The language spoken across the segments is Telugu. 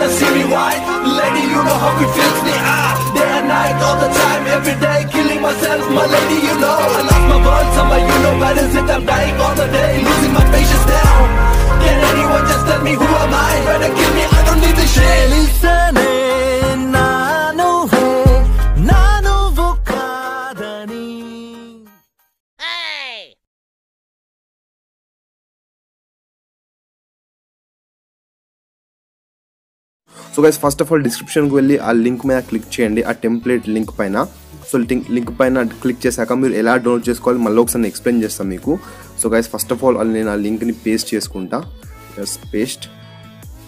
wanna see me white. Lady, you know how it feels me, day and night, all the time, every day, killing myself, my lady, you know I lost my world, somehow you know where is it, I'm dying all the day, losing my patience now. Can anyone just tell me who am I? Better kill me, I don't need this shit. Listen, so guys, first of all description ku velli aa link మీద click చేయండి, ఆ template link పైన. సో లింక్ పైన క్లిక్ చేశాక మీరు ఎలా డౌన్లోడ్ చేసుకోవాలి మళ్ళీ ఒకసారి ఎక్స్ప్లెయిన్ చేస్తాను మీకు. So guys first of all నేను ఆ లింక్ ని పేస్ట్ చేసుకుంటా, జస్ట్ పేస్ట్.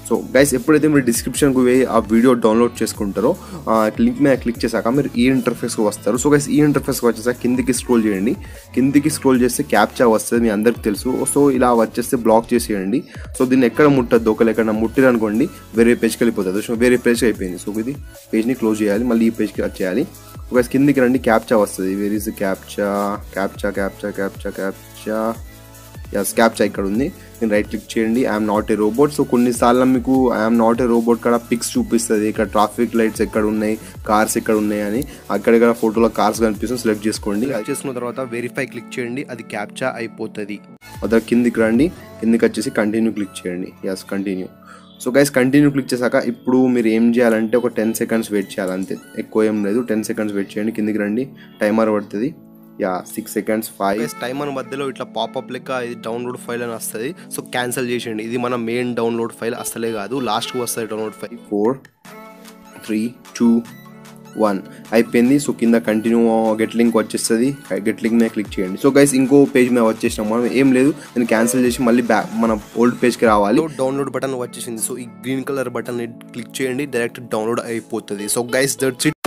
సో గైస్ ఎప్పుడైతే మీరు డిస్క్రిప్షన్ కు ఆ వీడియో డౌన్లోడ్ చేసుకుంటారో ఆ లింక్ మీద క్లిక్ చేశాక మీరు ఈ ఇంటర్ఫేస్ కు వస్తారు. సో గైస్ ఈ ఇంటర్ఫేస్ కు వచ్చేసాక కిందికి స్క్రోల్ చేయండి, కిందికి స్క్రోల్ చేస్తే క్యాప్చా వస్తుంది, మీ అందరికి తెలుసు. సో ఇలా వచ్చేస్తే బ్లాక్ చేసేయండి. సో దీన్ని ఎక్కడ ముట్టద్దు, ఒకవేళ ఎక్కడ ముట్టిరనుకోండి వేరే పేజ్కి వెళ్ళిపోతుంది. సో వేరే పేజ్ అయిపోయింది. సో ఇది పేజ్ని క్లోజ్ చేయాలి, మళ్ళీ ఈ పేజ్కి వచ్చేయాలి. సో గైస్ కిందికి రండి, క్యాప్చా వస్తుంది. Where is captcha captcha captcha captcha captcha yes captcha ఇక్కడ ఉంది. నేను రైట్ క్లిక్ చేయండి, I'm not a robot. So కొన్నిసార్లు మీకు ఐఎమ్ నాట్ ఏ రోబోట్ కాడ పిక్స్ చూపిస్తుంది, ఇక్కడ ట్రాఫిక్ లైట్స్ ఎక్కడ ఉన్నాయి, కార్స్ ఎక్కడ ఉన్నాయి అని. అక్కడిక్కడ ఫోటోలో కార్స్ కనిపిస్తుంది, సెలెక్ట్ చేసుకోండి. సెలెక్ట్ చేసుకున్న తర్వాత వెరిఫై క్లిక్ చేయండి, అది క్యాప్చా అయిపోతుంది. అదే కిందికి రండి, కిందికి వచ్చేసి కంటిన్యూ క్లిక్ చేయండి. Yes continue. So guys continue click చేశాక ఇప్పుడు మీరు ఏం చేయాలంటే ఒక 10 సెకండ్స్ వెయిట్ చేయాలి, అంతే ఎక్కువ ఏం లేదు. 10 సెకండ్స్ వెయిట్ చేయండి, కిందికి రండి, టైమర్ పడుతుంది. యా 6 సెకండ్స్ 5 టైమర్ మధ్యలో ఇట్లా పాపప్ లెక్క ఇది డౌన్లోడ్ ఫైల్ అని వస్తుంది. సో క్యాన్సిల్ చేసేయండి, ఇది మన మెయిన్ డౌన్లోడ్ ఫైల్ అసలే కాదు, లాస్ట్కి వస్తుంది డౌన్లోడ్ ఫైల్. 4 3 2 1 అయిపోయింది. సో కింద కంటిన్యూ గెట్ లింక్ వచ్చేస్తుంది, గెట్ లింక్ మీద క్లిక్ చేయండి. సో గైస్ ఇంకో పేజ్ మీద వచ్చేసినాం మనం, ఏం లేదు నేను క్యాన్సిల్ చేసి మళ్ళీ బ్యాక్ మన ఓల్డ్ పేజ్కి రావాలి. డౌన్లోడ్ బటన్ వచ్చేసింది. సో ఈ గ్రీన్ కలర్ బటన్ క్లిక్ చేయండి, డైరెక్ట్ డౌన్లోడ్ అయిపోతుంది. So guys that's it.